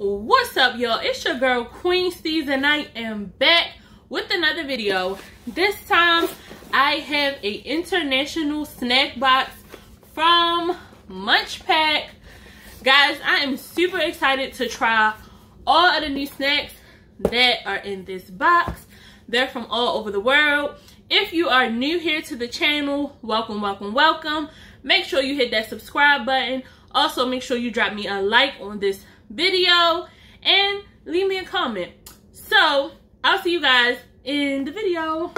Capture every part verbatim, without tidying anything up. What's up, y'all? It's your girl Queensteez, and I am back with another video. This time I have a international snack box from Munch Pack. Guys, I am super excited to try all of the new snacks that are in this box. They're from all over the world. If you are new here to the channel, welcome, welcome, welcome. Make sure you hit that subscribe button. Also, make sure you drop me a like on this video and leave me a comment. So I'll see you guys in the video.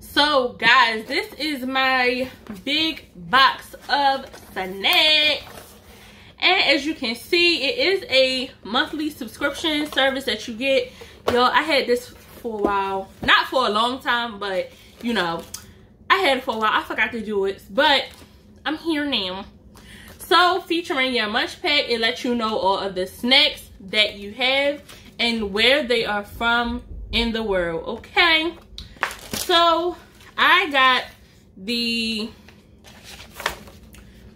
So guys, this is my big box of snacks. And as you can see, it is a monthly subscription service that you get. Yo, I had this for a while. Not for a long time, but, you know, I had it for a while. I forgot to do it, but I'm here now. So, featuring your Munch Pack, it lets you know all of the snacks that you have and where they are from in the world, okay? So, I got the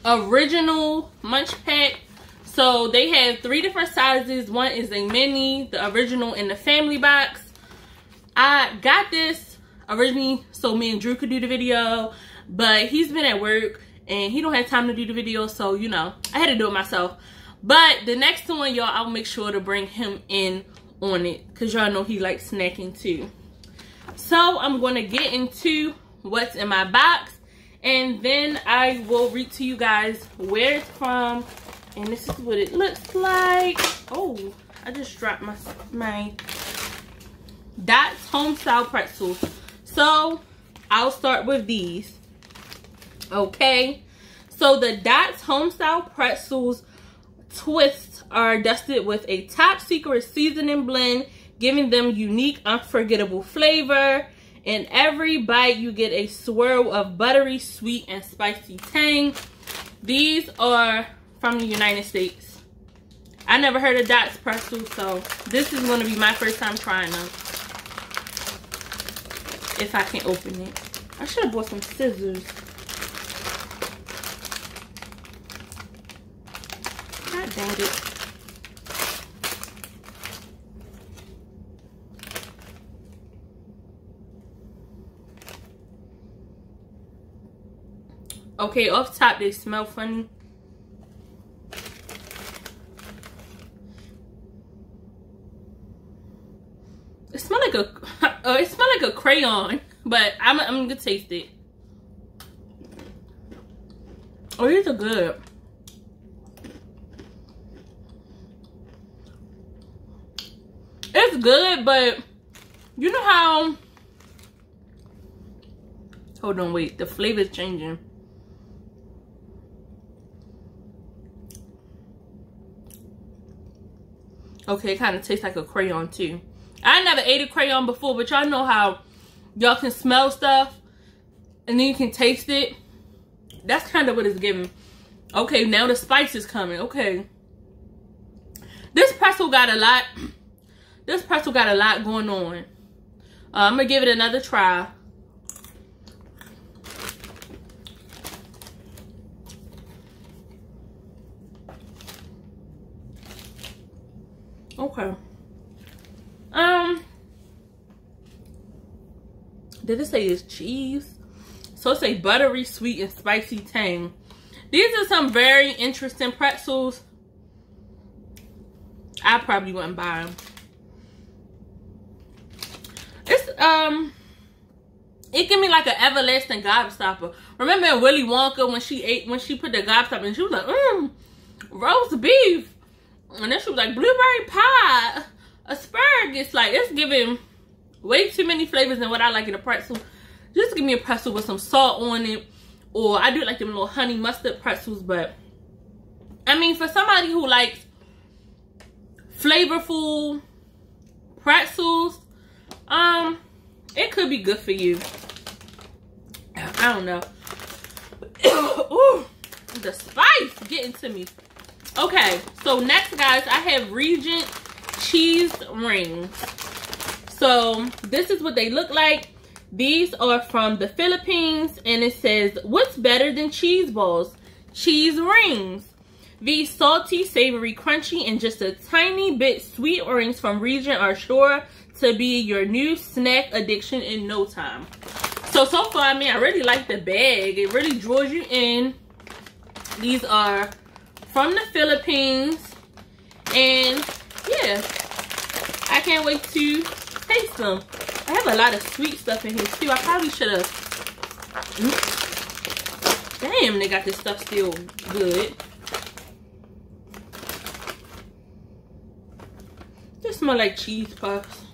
original Munch Pack. So they have three different sizes. One is a mini, the original, and the family box. I got this originally so me and Drew could do the video, but he's been at work and he don't have time to do the video, so you know I had to do it myself. But the next one, y'all, I'll make sure to bring him in on it because y'all know he likes snacking too. So I'm gonna get into what's in my box, and then I will read to you guys where it's from. And this is what it looks like. Oh, I just dropped my, my Dots Homestyle Pretzels. So I'll start with these. Okay. So the Dots Homestyle Pretzels twists are dusted with a top secret seasoning blend, giving them unique, unforgettable flavor. In every bite, you get a swirl of buttery, sweet, and spicy tang. These are from the United States. I never heard of Dots pretzels, so this is going to be my first time trying them. If I can open it. I should have bought some scissors. God dang it. Okay, off top they smell funny. It smell like a uh, it smell like a crayon, but I'm I'm gonna taste it. Oh, these are good. It's good, but you know how? Hold on, wait. The flavor's changing. Okay, it kind of tastes like a crayon too. I never ate a crayon before, but y'all know how y'all can smell stuff and then you can taste it. That's kind of what it's giving. Okay, now the spice is coming. Okay. This pretzel got a lot. This pretzel got a lot going on. Uh, I'm going to give it another try. Okay. Um. Did it say it's cheese? So it's a buttery, sweet, and spicy tang. These are some very interesting pretzels. I probably wouldn't buy them. It's um. It gave me like an everlasting gobstopper. Remember in Willy Wonka when she ate when she put the gobstopper and she was like, mmm, roast beef. And then she was like, blueberry pie, asparagus. Like, it's giving way too many flavors than what I like in a pretzel. Just give me a pretzel with some salt on it. Or I do like them little honey mustard pretzels. But, I mean, for somebody who likes flavorful pretzels, um, it could be good for you. I don't know. Ooh, the spice getting to me. Okay, so next, guys, I have Regent cheese rings. So this is what they look like. These are from the Philippines, and it says, what's better than cheese balls? Cheese rings. These salty, savory, crunchy, and just a tiny bit sweet rings from Regent are sure to be your new snack addiction in no time. So, so far, I mean, I really like the bag. It really draws you in. These are from the Philippines, and yeah, I can't wait to taste them. I have a lot of sweet stuff in here too. I probably should have. Damn, they got this stuff still good. Just smell like cheese puffs.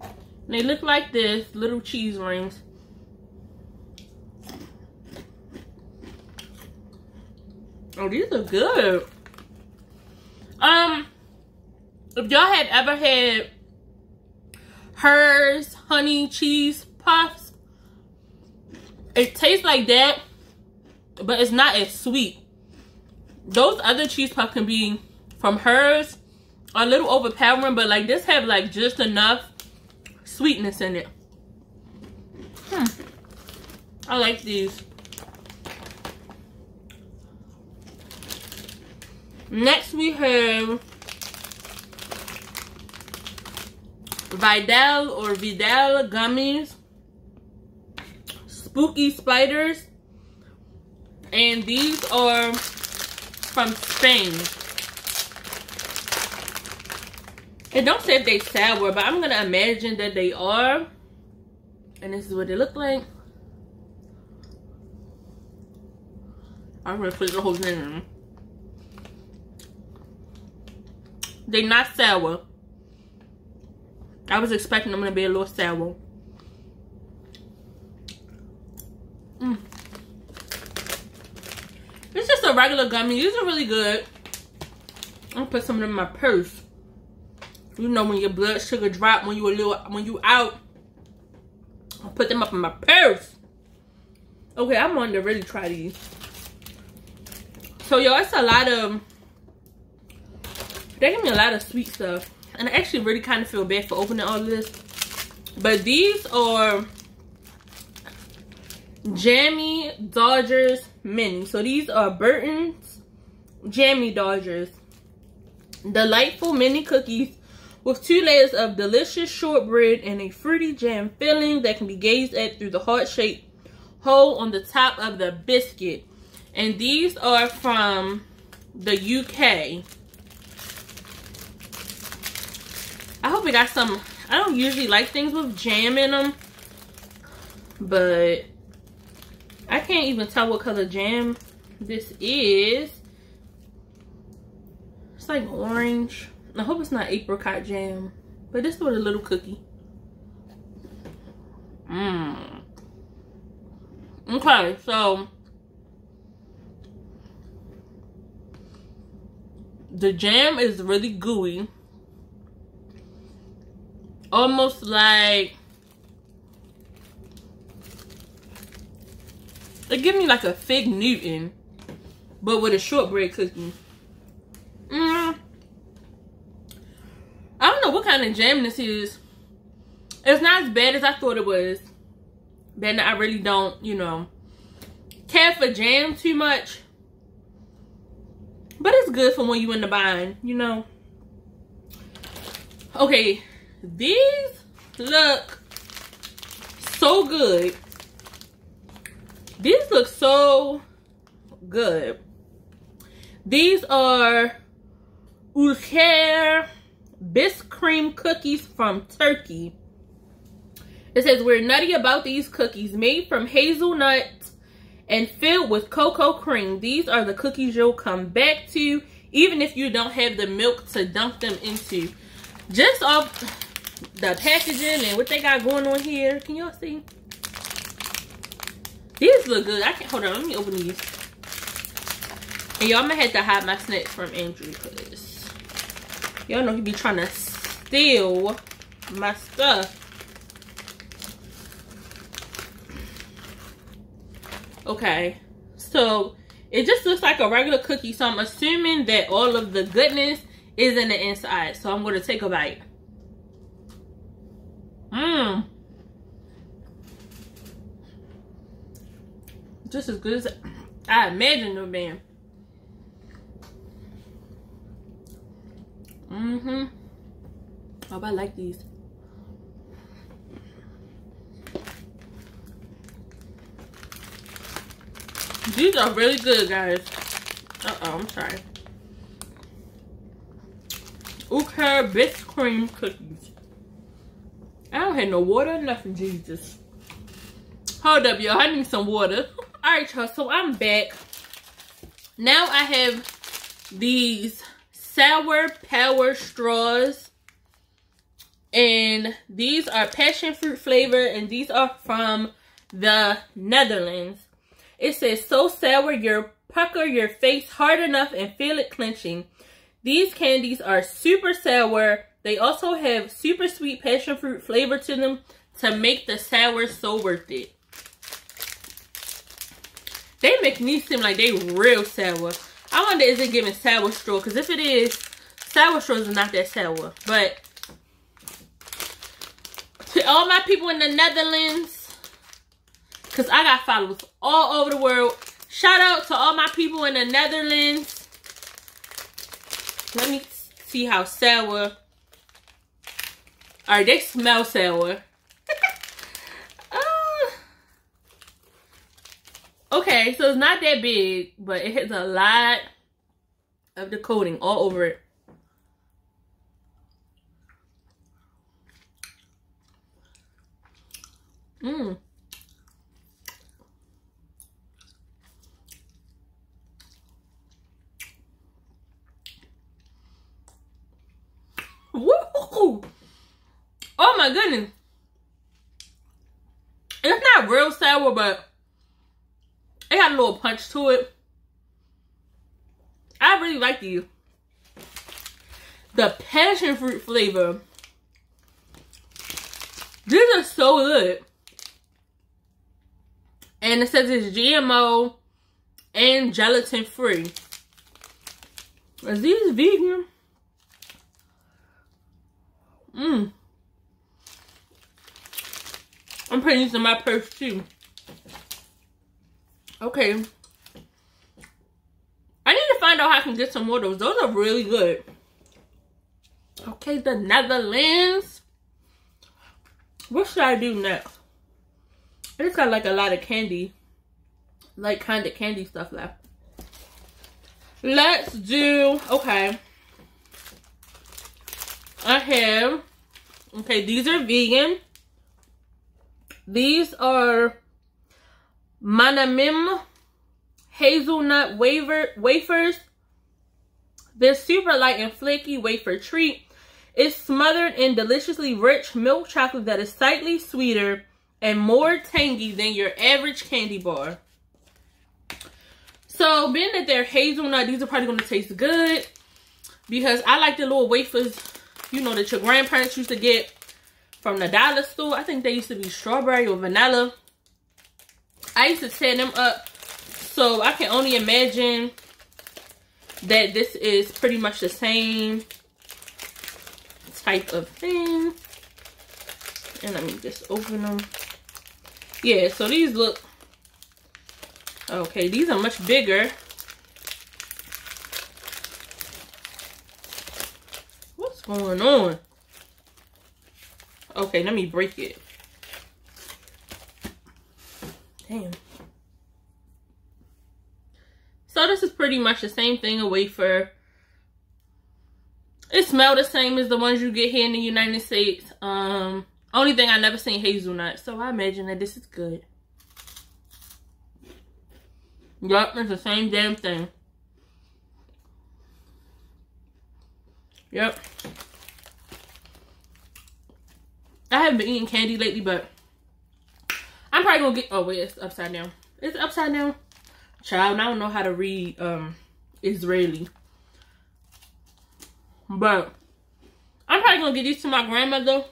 And they look like this, little cheese rings. Oh, these are good. Um, if y'all had ever had Hers honey cheese puffs, it tastes like that, but it's not as sweet. Those other cheese puffs can be from Hers, a little overpowering, but like this have like just enough sweetness in it. Hmm. I like these. Next we have Vidal or Vidal gummies, spooky spiders, and these are from Spain. It don't say if they sour, but I'm gonna imagine that they are. And this is what they look like. I'm gonna put the whole thing in. They not sour. I was expecting them to be a little sour. Mm. It's just a regular gummy. These are really good. I'm gonna put some of them in my purse. You know, when your blood sugar drop, when you a little, when you out, I'll put them up in my purse. Okay, I'm wanting to really try these. So, yo, it's a lot of. They give me a lot of sweet stuff. And I actually really kind of feel bad for opening all this. But these are Jammy Dodgers mini. So these are Burton's Jammy Dodgers. Delightful mini cookies with two layers of delicious shortbread and a fruity jam filling that can be gazed at through the heart-shaped hole on the top of the biscuit. And these are from the U K. I hope we got some. I don't usually like things with jam in them, but I can't even tell what color jam this is. It's like orange. I hope it's not apricot jam, but this is what a little cookie. Mmm. Okay, so the jam is really gooey. Almost like, it give me like a Fig Newton, but with a shortbread cookie. Mm. I don't know what kind of jam this is. It's not as bad as I thought it was. But I really don't, you know, care for jam too much. But it's good for when you in the bind, you know. Okay. These look so good. These look so good. These are Ülker bisque cream cookies from Turkey. It says we're nutty about these cookies, made from hazelnuts and filled with cocoa cream. These are the cookies you'll come back to, even if you don't have the milk to dump them into. Just off the packaging and what they got going on here. Can y'all see? These look good. I can't, hold on, let me open these. And y'all might have to hide my snacks from Andrew, because y'all know he be trying to steal my stuff. Okay. So It just looks like a regular cookie, so I'm assuming that all of the goodness is in the inside. So I'm going to take a bite. Mmm. Just as good as I imagined them being. Mm-hmm. Oh, I like these. These are really good, guys. Uh-oh, I'm sorry. Ülker Biscuit Cream Cookies. I don't have no water, nothing, Jesus. Hold up, y'all. I need some water. Alright, y'all. So, I'm back. Now, I have these Sour Power Straws. And these are passion fruit flavor. And these are from the Netherlands. It says, so sour, you pucker your face hard enough and feel it clenching. These candies are super sour. They also have super sweet passion fruit flavor to them to make the sour so worth it. They make me seem like they real sour. I wonder, is it giving sour straw? Because if it is, sour straws is not that sour. But to all my people in the Netherlands, because I got followers all over the world. Shout out to all my people in the Netherlands. Let me see how sour. Alright, they smell sour. uh, okay, so it's not that big, but it has a lot of the coating all over it. Mmm. Woo! Oh my goodness. It's not real sour, but it got a little punch to it. I really like these. The passion fruit flavor. These are so good. And it says it's G M O and gelatin free. Is these vegan? Mmm. I'm putting these in my purse too. Okay. I need to find out how I can get some more of those. Those are really good. Okay, the Netherlands. What should I do next? I just got like a lot of candy. Like kind of candy stuff left. Let's do... Okay. I have, okay, these are vegan. These are Manamim hazelnut wafer, wafers. They're super light and flaky wafer treat. It's smothered in deliciously rich milk chocolate that is slightly sweeter and more tangy than your average candy bar. So, being that they're hazelnut, these are probably going to taste good because I like the little wafers, you know, that your grandparents used to get from the dollar store. I think they used to be strawberry or vanilla. I used to tear them up. So I can only imagine that this is pretty much the same type of thing. And let me just open them. Yeah, so these look... Okay, these are much bigger. Going on. Okay, let me break it. Damn. So this is pretty much the same thing, a wafer. It smells the same as the ones you get here in the United States. Um, only thing I never seen hazelnut, so I imagine that this is good. Yup, it's the same damn thing. Yep. I haven't been eating candy lately, but I'm probably going to get... Oh, wait, it's upside down. It's upside down. Child, I don't know how to read um, Israeli. But I'm probably going to get these to my grandmother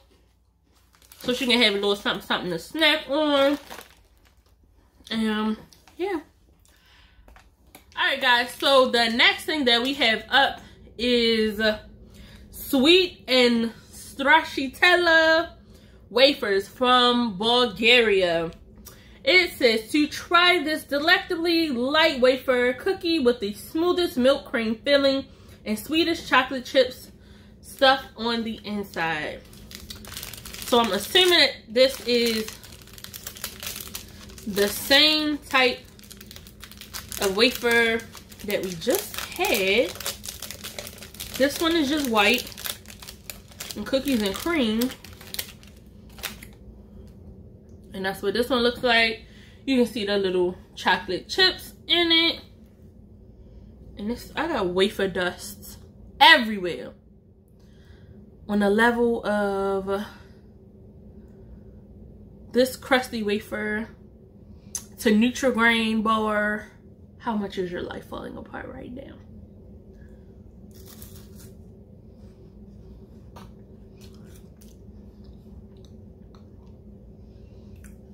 so she can have a little something, something to snack on. And, um, yeah. All right, guys, so the next thing that we have up is sweet and stracciatella wafers from Bulgaria. It says to try this delectably light wafer cookie with the smoothest milk cream filling and sweetest chocolate chips stuffed on the inside. So I'm assuming that this is the same type of wafer that we just had. This one is just white and cookies and cream. And that's what this one looks like. You can see the little chocolate chips in it. And this, I got wafer dust everywhere. On a level of this crusty wafer to Nutri-Grain bar. How much is your life falling apart right now?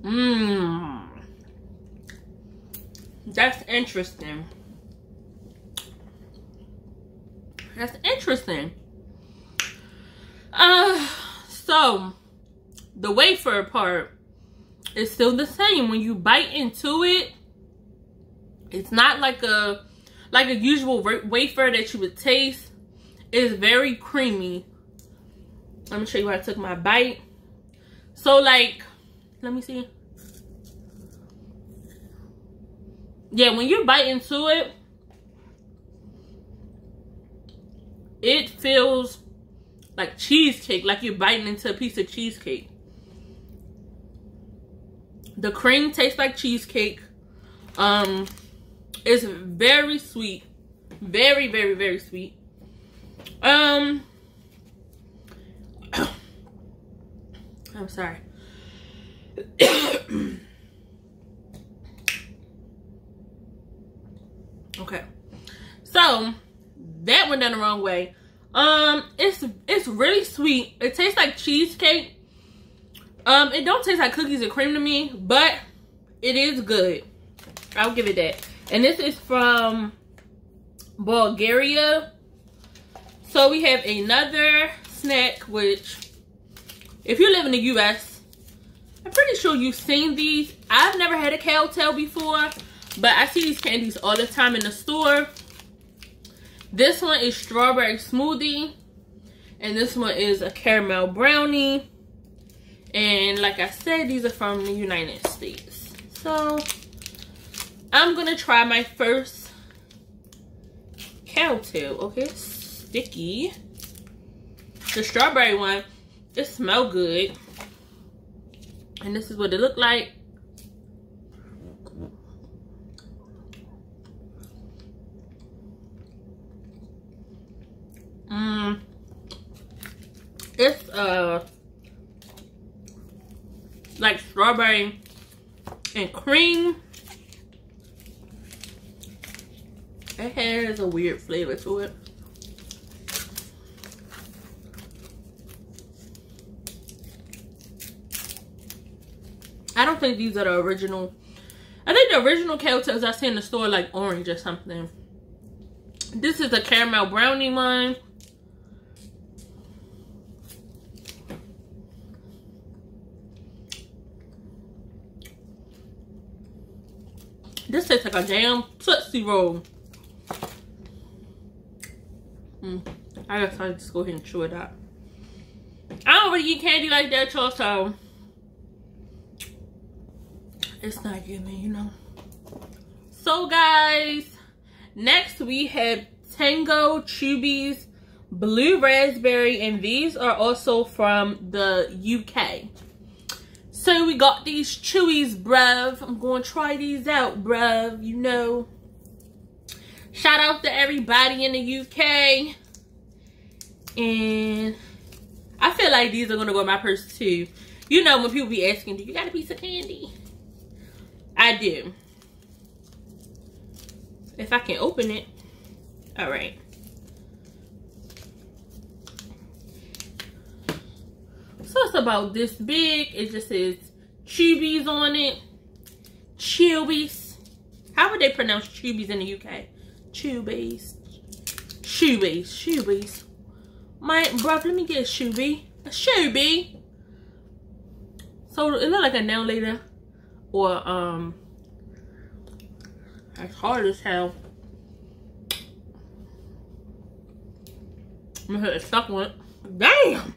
Mmm. That's interesting. That's interesting. Uh, so, the wafer part is still the same. When you bite into it, it's not like a like a usual wafer that you would taste. It's very creamy. Let me show you where I took my bite. So, like, let me see. Yeah, when you bite into it, it feels like cheesecake, like you're biting into a piece of cheesecake. The cream tastes like cheesecake. Um, it's very sweet. Very, very, very sweet. Um, I'm sorry. Okay, so that went down the wrong way. Um, it's it's really sweet. It tastes like cheesecake. Um, it don't taste like cookies and cream to me, but it is good. I'll give it that. And this is from Bulgaria. So we have another snack, which if you live in the U S, I'm pretty sure you've seen these. I've never had a cowtail before, but I see these candies all the time in the store. This one is strawberry smoothie, and this one is a caramel brownie. And like I said, these are from the United States. So I'm gonna try my first cowtail. Okay, sticky. The strawberry one, it smells good. And this is what it looked like. Mm. It's uh like strawberry and cream. It has a weird flavor to it. I don't think these are the original. I think the original cowtails I see in the store like orange or something. This is a caramel brownie one. This tastes like a damn Tootsie Roll. Mm, I guess I'll just go ahead and chew it out. I don't really eat candy like that, y'all, so it's not giving, you know. So, guys, next we have Tango Chubby's Blue Raspberry, and these are also from the U K. So we got these chewies, bruv. I'm going to try these out, bruv, you know. Shout out to everybody in the U K. And I feel like these are going to go in my purse, too. You know, when people be asking, do you got a piece of candy? I do. If I can open it. All right. So it's about this big. It just says Chubby's on it. Chubby's. How would they pronounce Chubby's in the U K? Chubby's. Chubby's. Chubby's. Mate, bruv, let me get a Chubby. A Chubby. So it looked like a nail later. Or, um, that's hard as hell. I'm gonna hit a stuck one. Damn!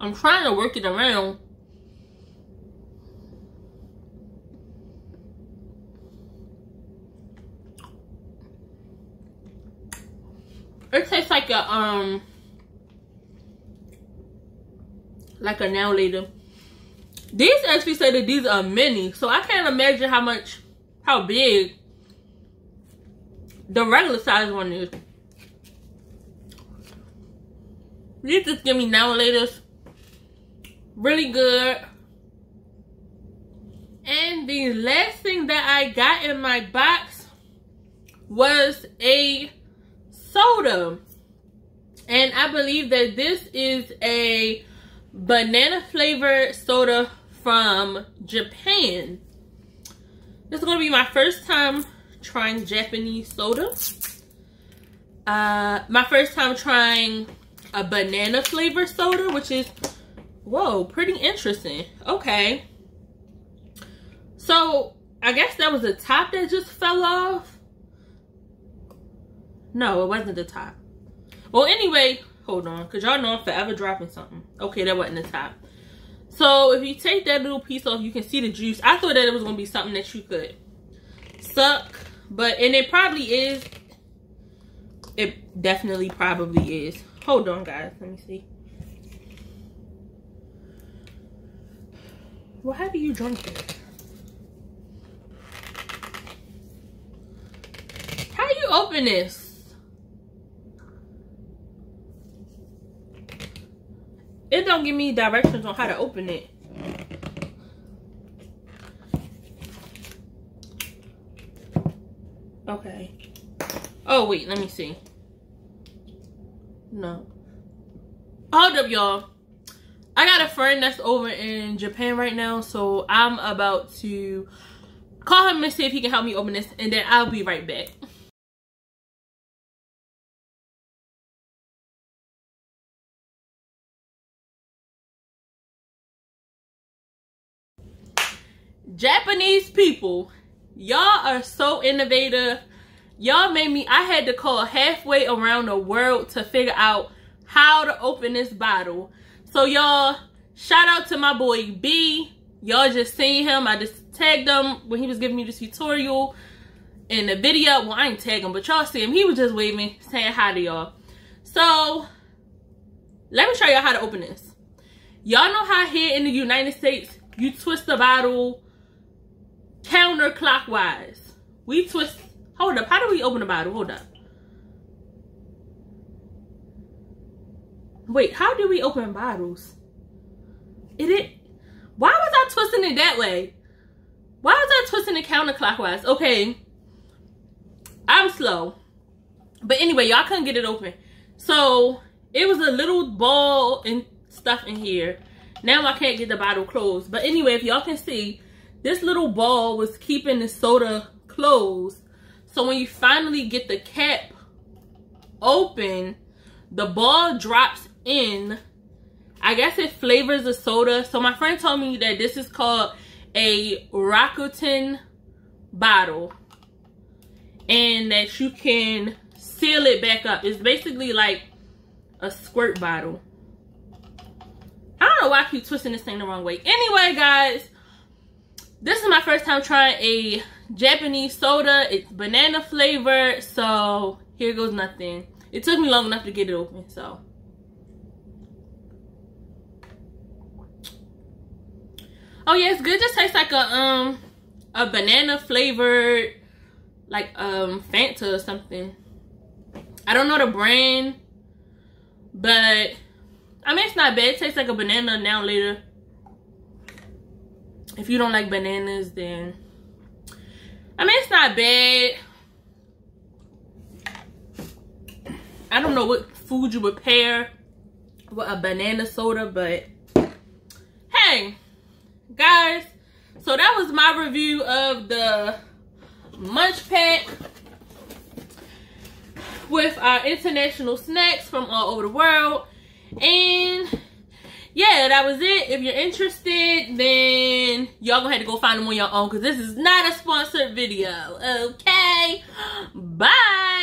I'm trying to work it around. It tastes like a, um, like a now later. These actually say that these are mini, so I can't imagine how much, how big the regular size one is. These just give me now laters. Really good. And the last thing that I got in my box was a soda. And I believe that this is a banana flavored soda from Japan. This is going to be my first time trying Japanese soda. Uh, my first time trying a banana flavored soda, which is, whoa, pretty interesting. Okay. So, I guess that was the top that just fell off. No, it wasn't the top. Well, anyway, hold on, because y'all know I'm forever dropping something. Okay, that wasn't the top. So, if you take that little piece off, you can see the juice. I thought that it was going to be something that you could suck. But, and it probably is. It definitely probably is. Hold on, guys. Let me see. Well, how do you drink this? How do you open this? It don't give me directions on how to open it. Okay. Oh, wait. Let me see. No. Hold up, y'all. I got a friend that's over in Japan right now, so I'm about to call him and see if he can help me open this, and then I'll be right back. Japanese people, y'all are so innovative. Y'all made me, I had to call halfway around the world to figure out how to open this bottle. So y'all, shout out to my boy B. Y'all just seen him. I just tagged him when he was giving me this tutorial in the video. Well, I ain't tagged him, but y'all see him. He was just waving, saying hi to y'all. So, let me show y'all how to open this. Y'all know how here in the United States, you twist the bottle counterclockwise. We twist, hold up, how do we open the bottle? Hold up. Wait, how do we open bottles? It it why was I twisting it that way? Why was I twisting it counterclockwise? Okay. I'm slow. But anyway, y'all couldn't get it open. So it was a little ball and stuff in here. Now I can't get the bottle closed. But anyway, if y'all can see, this little ball was keeping the soda closed. So when you finally get the cap open, the ball drops in. I guess it flavors the soda. So my friend told me that this is called a Rakuten bottle, and that you can seal it back up. It's basically like a squirt bottle. I don't know why I keep twisting this thing the wrong way. Anyway, guys, this is my first time trying a Japanese soda. It's banana flavored, so here goes nothing. It took me long enough to get it open, so. Oh yeah, it's good. It just tastes like a um a banana flavored, like um Fanta or something. I don't know the brand, but I mean it's not bad. It tastes like a banana now later. If you don't like bananas, then I mean it's not bad. I don't know what food you would pair with a banana soda, but hey, guys, So that was my review of the Munch Pack with our international snacks from all over the world. And yeah, that was it. If you're interested, then y'all gonna have to go find them on your own, because this is not a sponsored video. Okay, bye.